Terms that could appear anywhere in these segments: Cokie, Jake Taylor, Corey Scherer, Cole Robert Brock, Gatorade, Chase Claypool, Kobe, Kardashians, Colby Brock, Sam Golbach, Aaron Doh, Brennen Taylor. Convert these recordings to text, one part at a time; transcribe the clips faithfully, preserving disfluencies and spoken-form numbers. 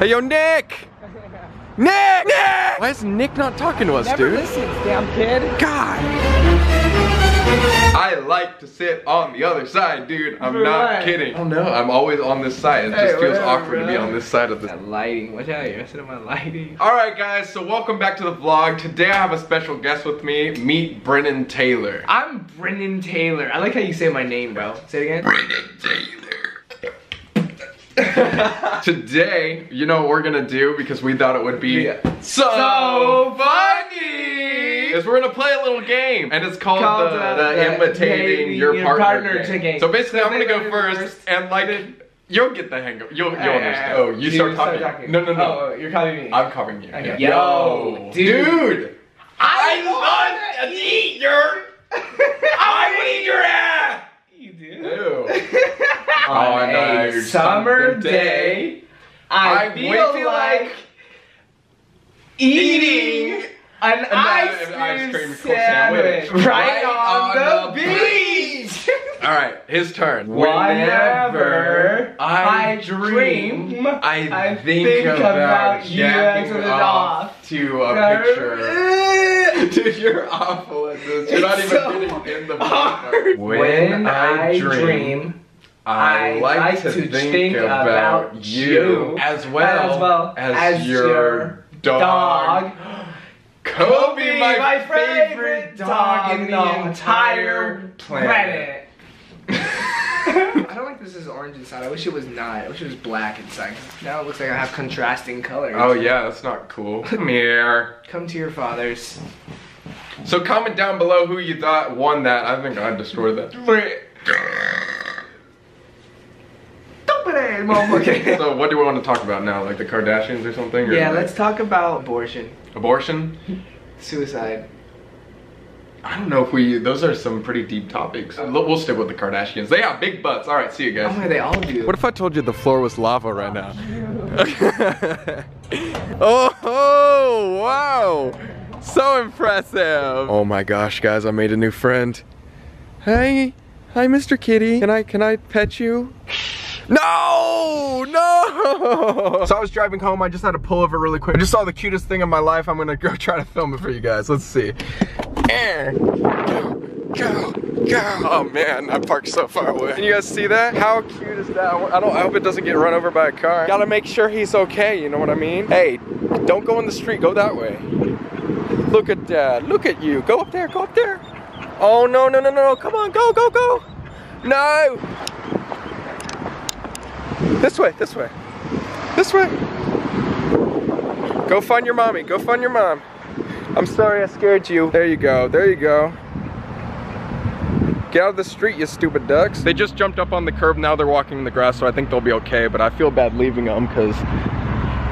Hey, yo, Nick! Nick! Nick! Why is Nick not talking to us, Never dude? Never listens, damn kid. God. I like to sit on the other side, dude. I'm right. not kidding. Oh no, I'm always on this side. It hey, just feels awkward really? to be on this side of the that lighting. Watch out, you're messing up my lighting. All right, guys. So welcome back to the vlog. Today I have a special guest with me. Meet Brennen Taylor. I'm Brennen Taylor. I like how you say my name, bro. Say it again. Brennen Taylor. Today, you know what we're gonna do because we thought it would be yeah. so, so funny is we're gonna play a little game and it's called, called the, the, the imitating your, your partner, partner game. game. So basically, so I'm gonna go first, first and like it, you'll get the hang of you'll, you'll right, understand. Right, right. Oh, you dude, start talking. talking. No, no, no. Oh, you're copying me. I'm copying you. Okay. Yeah. Yo, dude, dude I, I love to eat your. I would eat your ass. You do. Ew. On a, a summer day, day I, I feel, feel like eating, eating an ice cream, ice cream sandwich, sandwich right, right on, on the, the beach. beach. All right, his turn. Whenever I, I dream, dream, I think, think about, about jacking you off to a no. picture. Dude, you're awful at this. You're not it's even so getting in the part. When, when I dream. dream I, I like, like to, to think, think about, about you, you as well as, well as, as your, your dog. dog. Kobe, my, my favorite dog in the entire planet. planet. I don't like this is orange inside. I wish it was not. I wish it was black inside. Now it looks like I have contrasting colors. Oh yeah, that's not cool. Come here. Come to your father's. So comment down below who you thought won that. I think I destroyed that. So what do we want to talk about now? Like the Kardashians or something? Or yeah, like... let's talk about abortion. Abortion? Suicide. I don't know if we... Those are some pretty deep topics. We'll stick with the Kardashians. They have big butts. All right, see you guys. Oh my, they all do. What if I told you the floor was lava right now? oh, oh, wow. So impressive. Oh my gosh, guys, I made a new friend. Hey. Hi, Mister Kitty. Can I, can I pet you? No! No! So I was driving home, I just had to pull over really quick. I just saw the cutest thing in my life. I'm gonna go try to film it for you guys. Let's see. And go, go, go. Oh man, I parked so far away. Can you guys see that? How cute is that? I don't, I hope it doesn't get run over by a car. Gotta make sure he's okay, you know what I mean? Hey, don't go in the street, go that way. Look at that, look at you. Go up there, go up there. Oh no, no, no, no, come on, go, go, go. No! This way, this way, this way. Go find your mommy, go find your mom. I'm sorry I scared you. There you go, there you go. Get out of the street, you stupid ducks. They just jumped up on the curb, now they're walking in the grass, so I think they'll be okay, but I feel bad leaving them because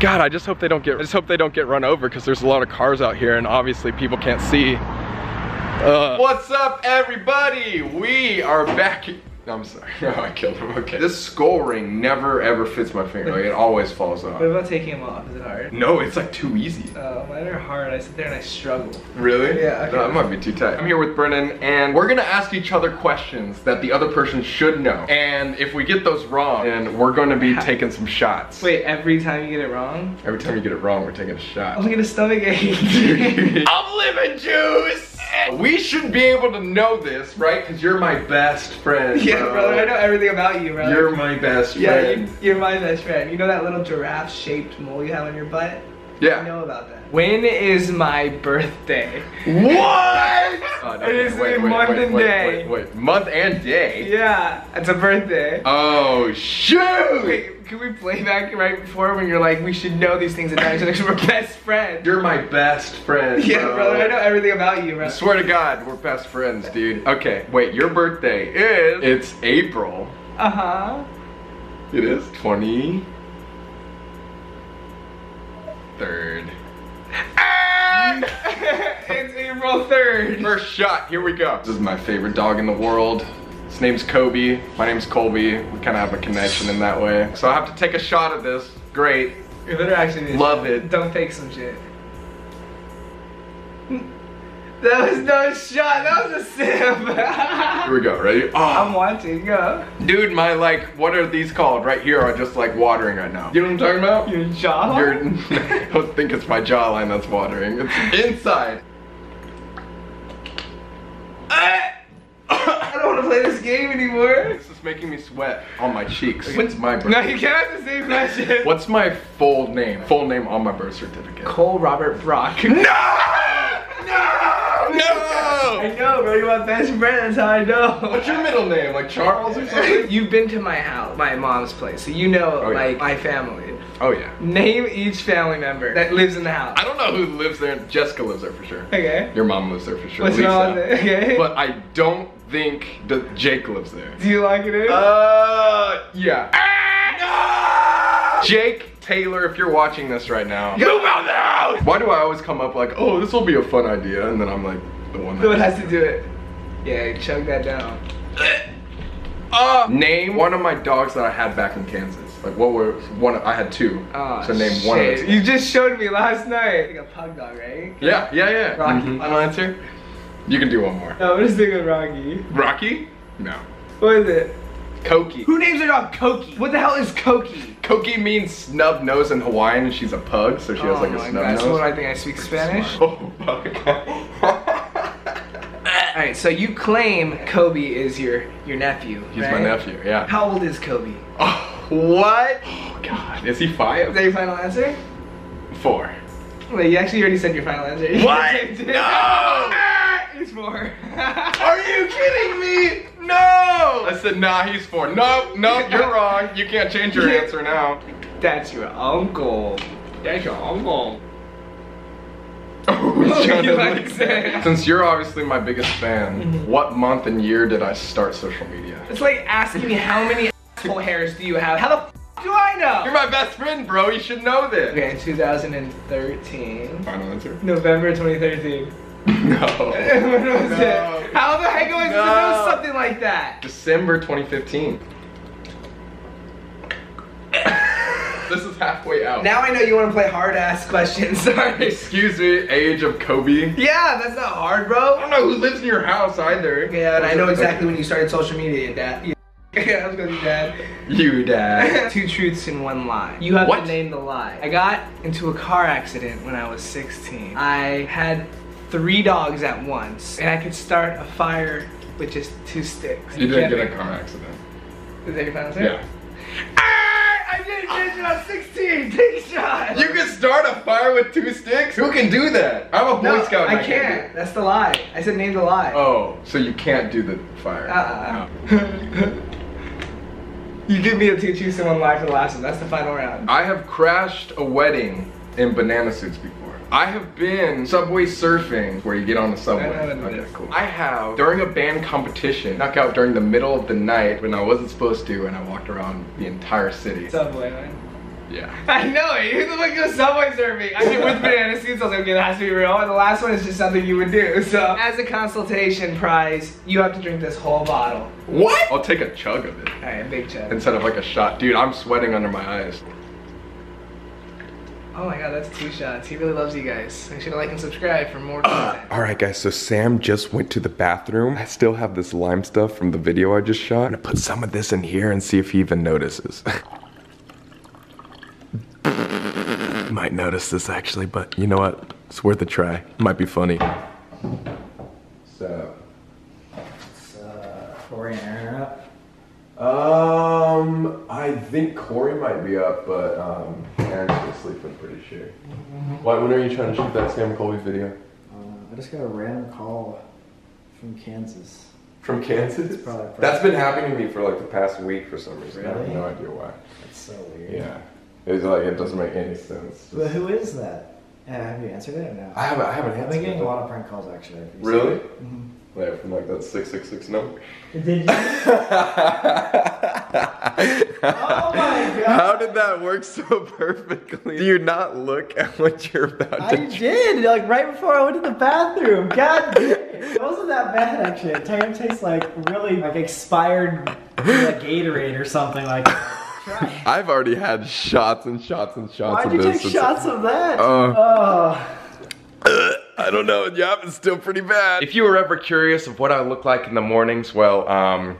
God, I just hope they don't get, I just hope they don't get run over because there's a lot of cars out here and obviously people can't see. Uh, What's up, everybody? We are back. I'm sorry. No, I killed him. Okay. This skull ring never ever fits my finger. Like, it always falls off. What about taking him off? Is it hard? No, it's like too easy. Uh, mine are hard. I sit there and I struggle. Really? Yeah. Okay. No, that might be too tight. I'm here with Brennen, and we're gonna ask each other questions that the other person should know. And if we get those wrong, then we're gonna be taking some shots. Wait, every time you get it wrong? Every time you get it wrong, we're taking a shot. I'm gonna stomach ache. I'm lemon juice. We should be able to know this, right? Because you're my best friend. Bro. Yeah, brother, I know everything about you, brother. You're my best friend. Yeah, you're my best friend. You know that little giraffe-shaped mole you have on your butt? Yeah. I know about that. When is my birthday? What? Oh, no, it is wait, a wait, month wait, and wait, day. Wait, wait, wait, month and day? Yeah, it's a birthday. Oh, shoot! Wait, can we play back right before when you're like, we should know these things about each other because we're best friends? You're my best friend. Yeah, bro. brother, I know everything about you, bro. I swear to God, we're best friends, dude. Okay, wait, your birthday is... It's April. Uh-huh. It is twenty... third. And it's April third. First shot, here we go. This is my favorite dog in the world. His name's Kobe. My name's Colby. We kind of have a connection in that way. So I have to take a shot of this. Great. You better actually love it. Don't fake some shit. That was no shot. That was a sip. Here we go. Ready? Oh. I'm watching. Go. Dude, my like, what are these called? Right here are just like watering right now. You know what I'm talking about? Your jawline? Your, I don't think it's my jawline that's watering. It's inside. I, I don't want to play this game anymore. This is making me sweat on my cheeks. Okay. When's my birth? No, you can't have the same question. What's my full name? Full name on my birth certificate. Cole Robert Brock. No! No! I know, bro. You're my best friend. That's how I know. What's your middle name? Like Charles or something? You've been to my house, my mom's place, so you know, oh, like, yeah. my family. Oh, yeah. Name each family member that lives in the house. I don't know who lives there. Jessica lives there for sure. Okay. Your mom lives there for sure. What's wrong with it? Okay. But I don't think that Jake lives there. Do you like it? In? Uh, yeah. Ah! No! Jake Taylor, if you're watching this right now, move out the house! Why do I always come up like, oh, this will be a fun idea, and then I'm like, the one that the one has to do it. Yeah, chug that down. Uh, name one of my dogs that I had back in Kansas. Like, what were one? Of, I had two. Oh, so name shit. One of them. You just showed me last night. Like a pug dog, right? Yeah, yeah, yeah. Rocky. Mm-hmm. I don't answer. You can do one more. No, I'm just thinking Rocky. Rocky? No. What is it? Cokie. Who names their dog Cokie? What the hell is Cokie? Cokie means snub nose in Hawaiian, and she's a pug, so she oh has like a snub God. nose. That's what I think. I speak Pretty Spanish. Smart. Oh my God. All right, so you claim Kobe is your your nephew. He's right? my nephew. Yeah. How old is Kobe? Oh, what? Oh God. Is he five? Is that your final answer? Four. Wait, you actually already said your final answer. What? No. He's four. Are you kidding me? No! I said, nah, he's four. No, no, you're wrong. You can't change your answer now. That's your uncle. That's your uncle. Oh, you like that. Since you're obviously my biggest fan, what month and year did I start social media? It's like asking me how many asshole hairs do you have? How the f do I know? You're my best friend, bro. You should know this. Okay, two thousand thirteen. Final answer? November twenty thirteen. No. When was no. It? How the heck was no. something like that? December twenty fifteen. This is halfway out. Now I know you want to play hard ass questions. Sorry. Excuse me, age of Kobe? Yeah, that's not hard, bro. I don't know who lives in your house either. Yeah, and I know exactly when you started social media, Dad. Yeah. I was going to Dad. You, Dad. Two truths and one lie. You have what? to name the lie. I got into a car accident when I was sixteen. I had three dogs at once, and I could start a fire with just two sticks. You, you didn't get a car accident. Is that your final answer? Yeah. Ah, I did a shot uh, sixteen. Take a shot. You can start a fire with two sticks? Who can do that? I'm a Boy no, Scout. I, I can't. can't That's the lie. I said name the lie. Oh, so you can't do the fire. Uh-uh. No. You give me a two truths and one lie for the last one. That's the final round. I have crashed a wedding in banana suits before. I have been subway surfing, where you get on the subway. No, no, no, okay, cool. I have, during a band competition, snuck out during the middle of the night when I wasn't supposed to, and I walked around the entire city. Subway, man. Yeah. I know it. You look like you're subway surfing. I mean, with banana suits, I was like, okay, that has to be real. And the last one is just something you would do. So, as a consultation prize, you have to drink this whole bottle. What? I'll take a chug of it. All right, a big chug. Instead of like a shot. Dude, I'm sweating under my eyes. Oh my God, that's two shots. He really loves you guys. Make sure to like and subscribe for more content. Uh, all right, guys, so Sam just went to the bathroom. I still have this lime stuff from the video I just shot. I'm gonna put some of this in here and see if he even notices. Might notice this actually, but you know what? It's worth a try. Might be funny. So, it's, uh, Corey and Aaron up? Um, I think Corey might be up, but, um, Aaron's still asleep, I'm pretty sure. Why, when are you trying to shoot that Sam and Colby video? Uh, I just got a random call from Kansas. From Kansas? It's probably That's been happening to me for like the past week for some reason. Really? I have no idea why. That's so weird. Yeah. It's like, it doesn't make any sense. But who is that? Uh, have you answered it or no? I haven't, I haven't answered it. I've been getting a lot of prank calls actually. Really? Mm-hmm. Like, from like that six six six number. Did you? Oh my God. How did that work so perfectly? Do you not look at what you're about to I try? did, like right before I went to the bathroom. God damn it. It wasn't that bad actually. It tastes like really like expired like Gatorade or something like that. Try. I've already had shots and shots and shots Why'd of this. Why'd you take shots of that? Uh, oh. I don't know, yup, it's still pretty bad. If you were ever curious of what I look like in the mornings, well, um,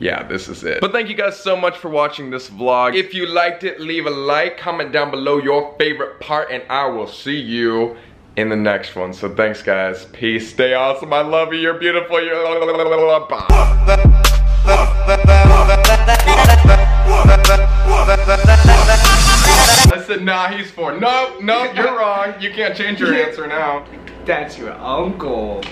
yeah, this is it. But thank you guys so much for watching this vlog. If you liked it, leave a like, comment down below your favorite part, and I will see you in the next one. So thanks guys, peace, stay awesome, I love you, you're beautiful, you're I said, nah, he's four. No, no, you're wrong. You can't change your answer now. That's your uncle.